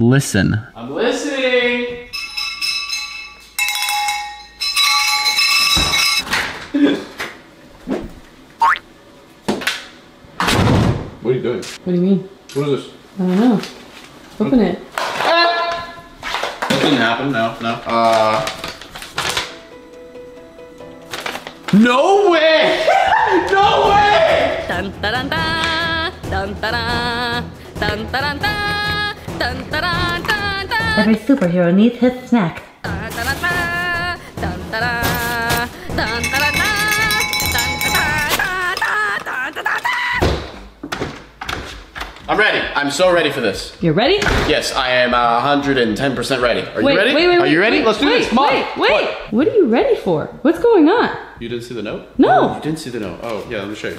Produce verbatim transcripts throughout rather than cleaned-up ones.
Listen. I'm listening. What are you doing? What do you mean? What is this? I don't know. Open what? It. Ah! That didn't happen. No, no. Uh. No way! No way! Dun da dun da dun da da dun da dun da dun da dun da dun. Every superhero needs his snack. Dun da dun da dun da da dun da da dun da da da. I'm ready. I'm so ready for this. You're ready? Yes, I am one hundred ten percent ready. Are wait, you ready? Wait, wait, are you ready? Wait, Let's do wait, this. Mom, wait, wait. What? What are you ready for? What's going on? You didn't see the note? No. Oh, you didn't see the note. Oh, yeah, let me show you.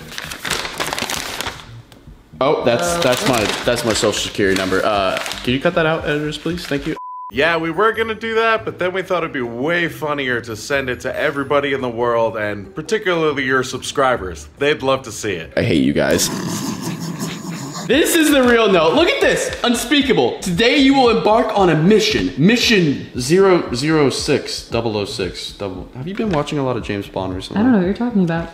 Oh, that's uh, that's my that's my social security number. Uh, can you cut that out, editors, please? Thank you. Yeah, we were gonna do that, but then we thought it'd be way funnier to send it to everybody in the world, and particularly your subscribers. They'd love to see it. I hate you guys. This is the real note. Look at this. Unspeakable. Today you will embark on a mission. Mission zero zero six double oh six. Double. Have you been watching a lot of James Bond recently? I don't know what you're talking about.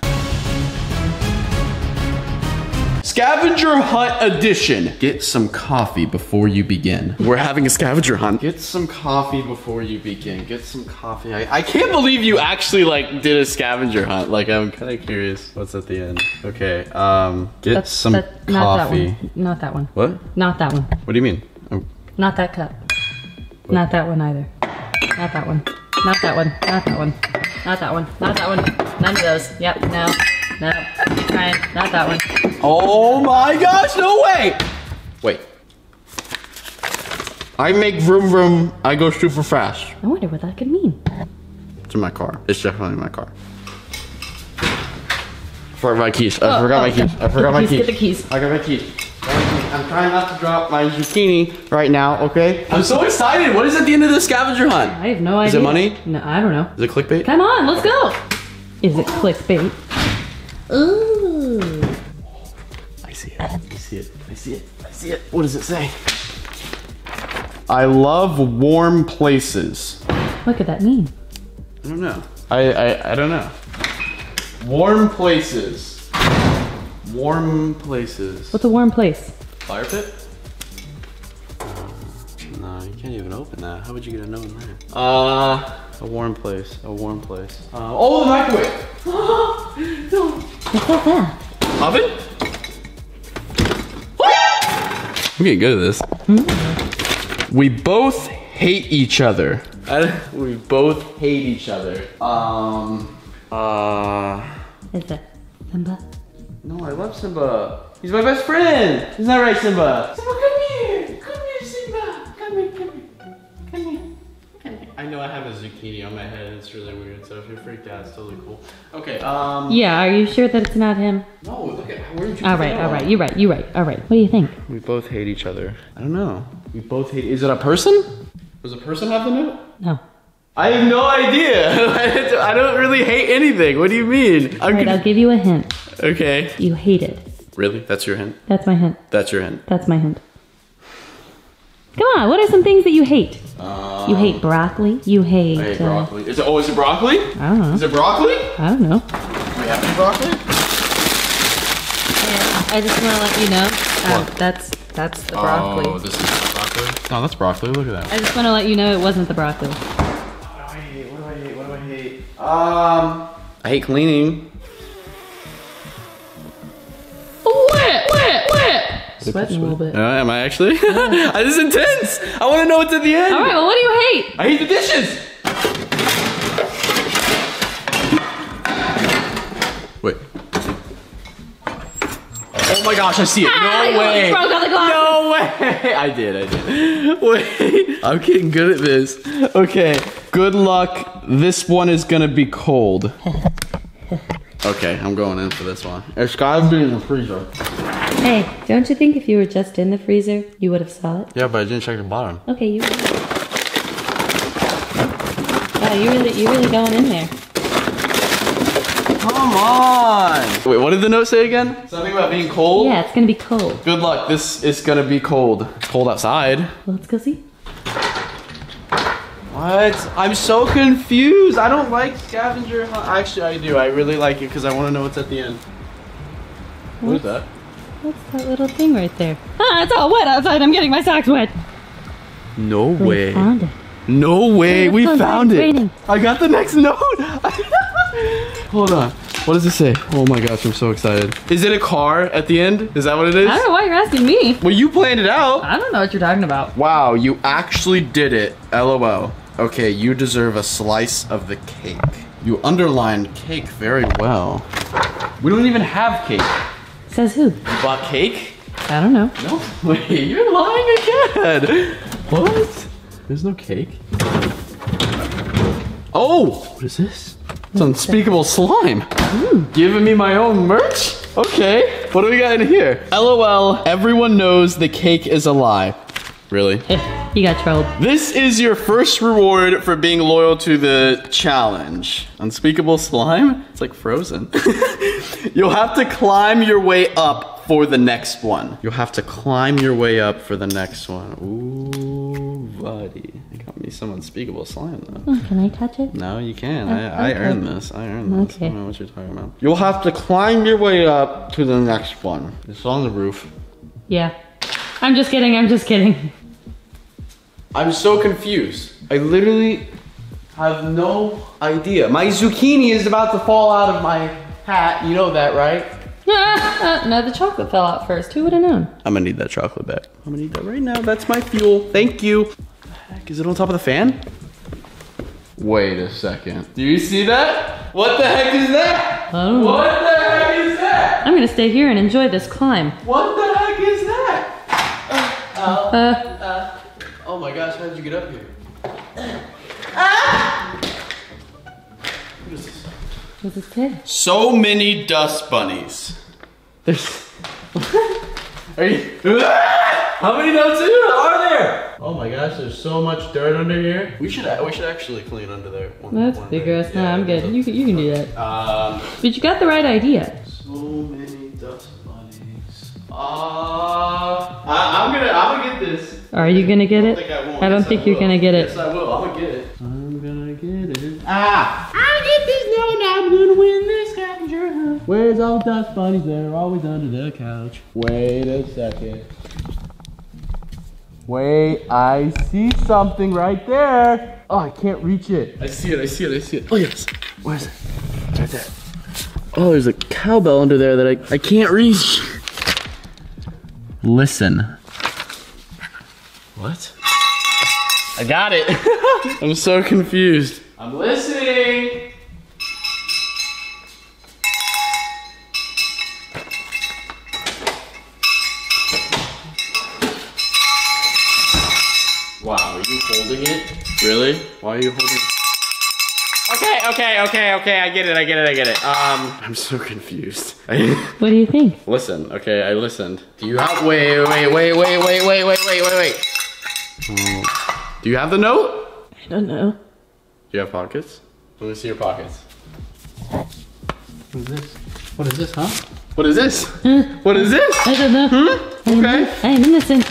Scavenger Hunt Edition. Get some coffee before you begin. We're having a scavenger hunt. Get some coffee before you begin. Get some coffee. I, I can't believe you actually like did a scavenger hunt. Like, I'm kind of curious what's at the end. Okay, um, get that's, some that's coffee. Not that one. Not that one. What? Not that one. What do you mean? I'm... Not that cup. What? Not that one either. Not that one. Not that one. Not that one. Not that one. Not that one. None of those. Yep, no. No, Ryan, not that one. Oh my gosh, no way! Wait. I make vroom vroom, I go super fast. I wonder what that could mean. It's in my car. It's definitely in my car. I forgot my keys. I oh, forgot oh, my keys. I forgot my keys. Get the keys. I got my keys. I'm trying not to drop my zucchini right now, okay? I'm so excited. What is at the end of the scavenger hunt? I have no idea. Is it money? No, I don't know. Is it clickbait? Come on, let's go. Is it clickbait? Ooh. I see it, I see it, I see it, I see it. What does it say? I love warm places. What could that mean? I don't know. I, I, I don't know. Warm places. Warm places. What's a warm place? Fire pit? No, you can't even open that. How would you get a note in there? Uh, a warm place, a warm place. Uh, oh, the microwave! No. What's that there? Oven? What? I'm getting good at this. Mm-hmm. We both hate each other. I, we both hate each other. Um, uh... Is that Simba? No, I love Simba. He's my best friend! Isn't that right, Simba? Simba, come here! Come here, Simba! Come here, come here. Come here. Come here. I know I have a zucchini on my head and it's really weird, so if you're freaked out, it's totally cool. Okay, um... Yeah, are you sure that it's not him? No, look at... Where did you All right, all right, you're right, you're right, all right. What do you think? We both hate each other. I don't know. We both hate... Is it a person? Does a person have the note? No. I have no idea. I don't really hate anything. What do you mean? All right, I'll give you a hint. Okay. You hate it. Really? That's your hint? That's my hint. That's your hint? That's my hint. Come on, what are some things that you hate? Um, you hate broccoli. You hate... I hate broccoli. Uh, is it, oh, is it broccoli? I don't know. Is it broccoli? I don't know. Do we have any broccoli? Yeah, I just want to let you know um, that's that's the broccoli. Oh, this is not broccoli? No, that's broccoli. Look at that. I just want to let you know it wasn't the broccoli. What do I hate? What do I hate? What do I hate? Um, I hate cleaning. What? What? What? Sweating a little bit. Uh, am I actually? Yeah. This is intense. I want to know what's at the end. All right, well, what do you hate? I hate the dishes. Wait. Oh my gosh, I see it. Ah, no way. Broke on the glass. No way. I did, I did. Wait, I'm getting good at this. Okay, good luck. This one is going to be cold. Okay, I'm going in for this one. It's gotta be in the freezer. Hey, don't you think if you were just in the freezer, you would have saw it? Yeah, but I didn't check the bottom. Okay, you would. Wow, you're really, you're really going in there. Come on. Wait, what did the note say again? Something about being cold? Yeah, it's gonna be cold. Good luck, this is gonna be cold. It's cold outside. Let's go see. What? I'm so confused. I don't like scavenger hunt. Actually, I do. I really like it because I want to know what's at the end. What is that? What's that little thing right there? Ah, it's all wet outside. I'm getting my socks wet. No way. We found it. No way. We found it. I got the next note. Hold on. What does it say? Oh my gosh, I'm so excited. Is it a car at the end? Is that what it is? I don't know why you're asking me. Well, you planned it out. I don't know what you're talking about. Wow, you actually did it. L O L. Okay, you deserve a slice of the cake. You underlined cake very well. We don't even have cake. Says who? You bought cake? I don't know. No way, you're lying again. What? There's no cake. Oh, what is this? It's Unspeakable slime. Ooh. Giving me my own merch? Okay, what do we got in here? L O L, everyone knows the cake is a lie. Really? You got trolled. This is your first reward for being loyal to the challenge. Unspeakable slime? It's like Frozen. You'll have to climb your way up for the next one. You'll have to climb your way up for the next one. Ooh, buddy. Me some unspeakable slime though. Oh, can I touch it? No, you can. Oh, I, I okay. earned this. I earned this. Okay. I don't know what you're talking about. You'll have to climb your way up to the next one. It's on the roof. Yeah. I'm just kidding. I'm just kidding. I'm so confused. I literally have no idea. My zucchini is about to fall out of my hat. You know that, right? Ah, uh, no, the chocolate fell out first. Who would have known? I'm gonna need that chocolate back. I'm gonna need that right now. That's my fuel. Thank you. Is it on top of the fan? Wait a second. Do you see that? What the heck is that? Oh. What the heck is that? I'm gonna stay here and enjoy this climb. What the heck is that? Uh, uh, uh, oh my gosh, how did you get up here? Ah! What is this? What's this kid? So many dust bunnies. There's... Are you... How many notes are there? Oh my gosh, there's so much dirt under here. We should we should actually clean under there. One, That's one vigorous. No, yeah, I'm good. You can, you can do that. Um, but you got the right idea. So many dust bunnies. Uh, I, I'm gonna I'm gonna get this. Are you gonna get it? I don't think, I won't. I don't yes, think I you're gonna get it. Yes, I will. I'm gonna get it. I'm gonna get it. Ah! I'll get this now and I'm gonna win this scavenger hunt. Where's all the dust bunnies? They're always under the couch. Wait a second. Wait, I see something right there. Oh, I can't reach it. I see it, I see it, I see it. Oh, yes. Where is it? Right there. Oh, there's a cowbell under there that I, I can't reach. Listen. What? I got it. I'm so confused. I'm listening. Wow, are you holding it? Really? Why are you holding it? Okay, okay, okay, okay, I get it, I get it, I get it. Um, I'm so confused. What do you think? Listen, okay, I listened. Do you have, wait, wait, wait, wait, wait, wait, wait, wait, wait, wait. Oh. Do you have the note? I don't know. Do you have pockets? Let me see your pockets. What is this? What is this, huh? What is this? Huh? What is this? I don't know. Hmm? Okay. I'm innocent.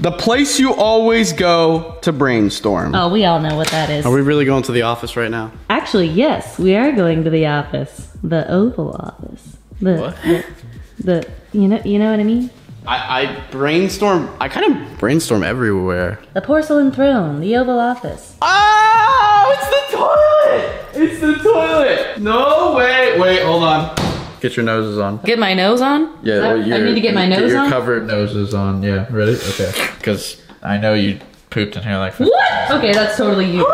The place you always go to brainstorm. Oh, we all know what that is. Are we really going to the office right now? Actually, yes, we are going to the office. The Oval Office. The, what? The, the you know you know what I mean? I, I brainstorm, I kind of brainstorm everywhere. The porcelain throne, the Oval Office. Oh, it's the toilet! It's the toilet! No, wait, wait, hold on. Get your noses on. Get my nose on? Yeah, well, I need to get my nose get your on. Your covered noses on. Yeah, ready? Okay. Because I know you pooped in here like. What? Okay, that's totally you.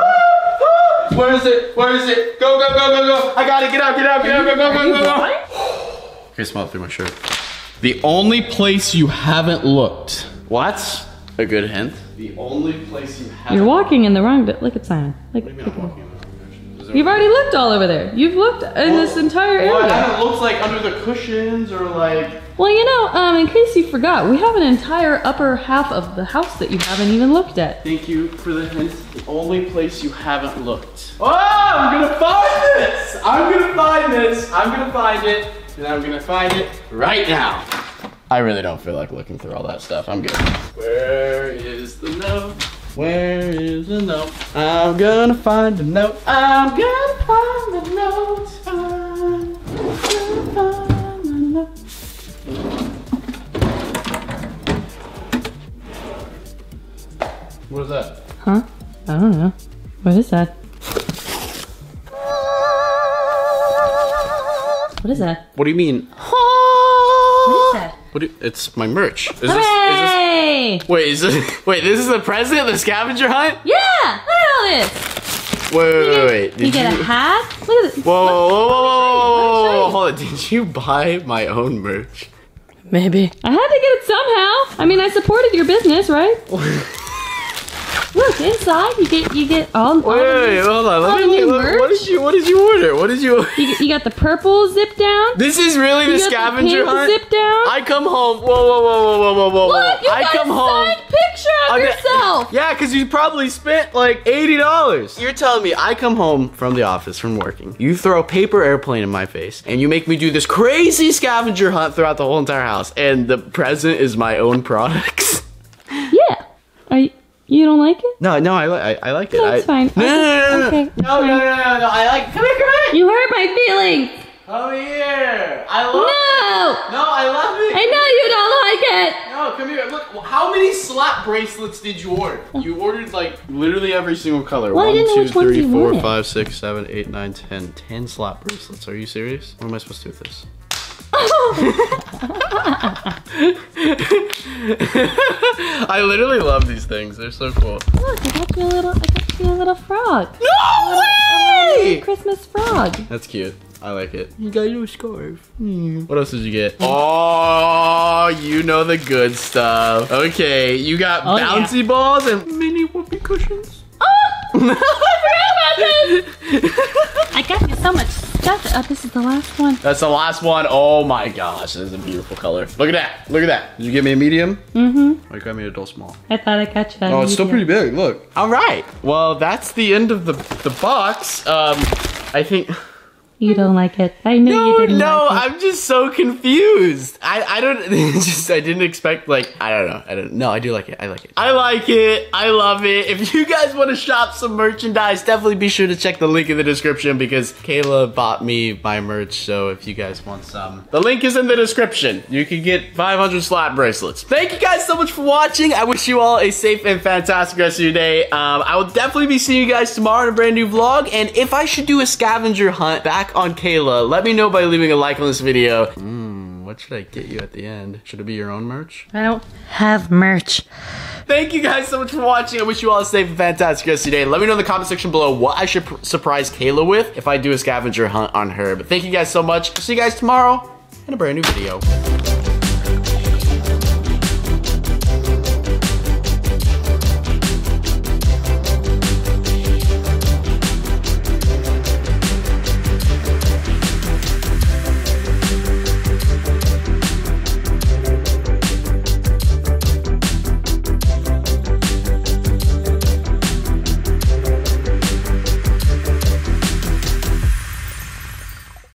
Where is it? Where is it? Go, go, go, go, go! I gotta get out, get out, get out, go, go, go, go, go! Okay, smell through my shirt. The only place you haven't looked. What? A good hint. The only place you haven't. You're walking looked. in the wrong. But look at Simon. Look, what do you mean I'm walking in the wrong direction? Is over You've there. already looked all over there. You've looked in well, this entire area. Well, I haven't looked like under the cushions or like... Well, you know, um, in case you forgot, we have an entire upper half of the house that you haven't even looked at. Thank you for the hint. The only place you haven't looked. Oh, I'm gonna find this! I'm gonna find this! I'm gonna find it, and I'm gonna find it right now. I really don't feel like looking through all that stuff. I'm good. Where is the note? Where is the note? I'm gonna find the note. I'm gonna find the note. I'm gonna find the note. What is that? Huh? I don't know. What is that? What is that? What do you mean? What is that? What you, it's my merch. Is this, is this, wait, is this, wait, this is a present? The scavenger hunt? Yeah! Look at all this! Wait, wait, wait, wait. Did you get you, a hat? Look at this. Whoa, whoa, whoa, whoa, whoa, whoa, hold on. Did you buy my own merch? Maybe. I had to get it somehow. I mean, I supported your business, right? Look, inside, you get, you get all, all Wait, these, hold on, let me, look, what did you, what did you order? What did you order? You, you got the purple zip down. This is really you the scavenger the hunt? Zip down. I come home, whoa, whoa, whoa, whoa, whoa, whoa, whoa. Look, you I got come a home. signed picture of okay. yourself. Yeah, because you probably spent like eighty dollars. You're telling me I come home from the office, from working. You throw a paper airplane in my face, and you make me do this crazy scavenger hunt throughout the whole entire house, and the present is my own products. Yeah. Are you? You don't like it? No, no, I like, I like it. No, it's fine. No, no, no, no, no, no, no, I like it. Come here, come here. You hurt my feelings. Come here. I love it. No. No, I love it. I know you don't like it. No, come here. Look, how many slap bracelets did you order? You ordered like literally every single color. One, two, three, four, five, six, seven, eight, nine, ten. Ten slap bracelets. Are you serious? What am I supposed to do with this? I literally love these things. They're so cool. Look, I got you a little, I got you a little frog. No way! A little, a little Christmas frog. That's cute. I like it. You got your scarf. Mm. What else did you get? Oh, you know the good stuff. Okay, you got oh, bouncy yeah. balls and mini whoopee cushions. Oh! I got you so much stuff. Oh, this is the last one. That's the last one. Oh my gosh, this is a beautiful color. Look at that. Look at that. Did you get me a medium? Mm-hmm. Or you got me a dull small? I thought I got you. Oh, it's still pretty big. Look. All right. Well, that's the end of the the box. Um, I think. You don't like it. I knew no, you didn't no, like it. No, no, I'm just so confused. I, I don't, just, I didn't expect like, I don't know. I don't, no, I do like it. I like it. I like it. I love it. If you guys want to shop some merchandise, definitely be sure to check the link in the description because Kayla bought me my merch. So if you guys want some, the link is in the description. You can get five hundred slap bracelets. Thank you guys so much for watching. I wish you all a safe and fantastic rest of your day. Um, I will definitely be seeing you guys tomorrow in a brand new vlog. And if I should do a scavenger hunt back on Kayla, let me know by leaving a like on this video. Mm, what should I get you at the end? Should it be your own merch? I don't have merch. Thank you guys so much for watching. I wish you all a safe and fantastic rest of your day. Let me know in the comment section below what I should surprise Kayla with if I do a scavenger hunt on her. But thank you guys so much. I'll see you guys tomorrow in a brand new video.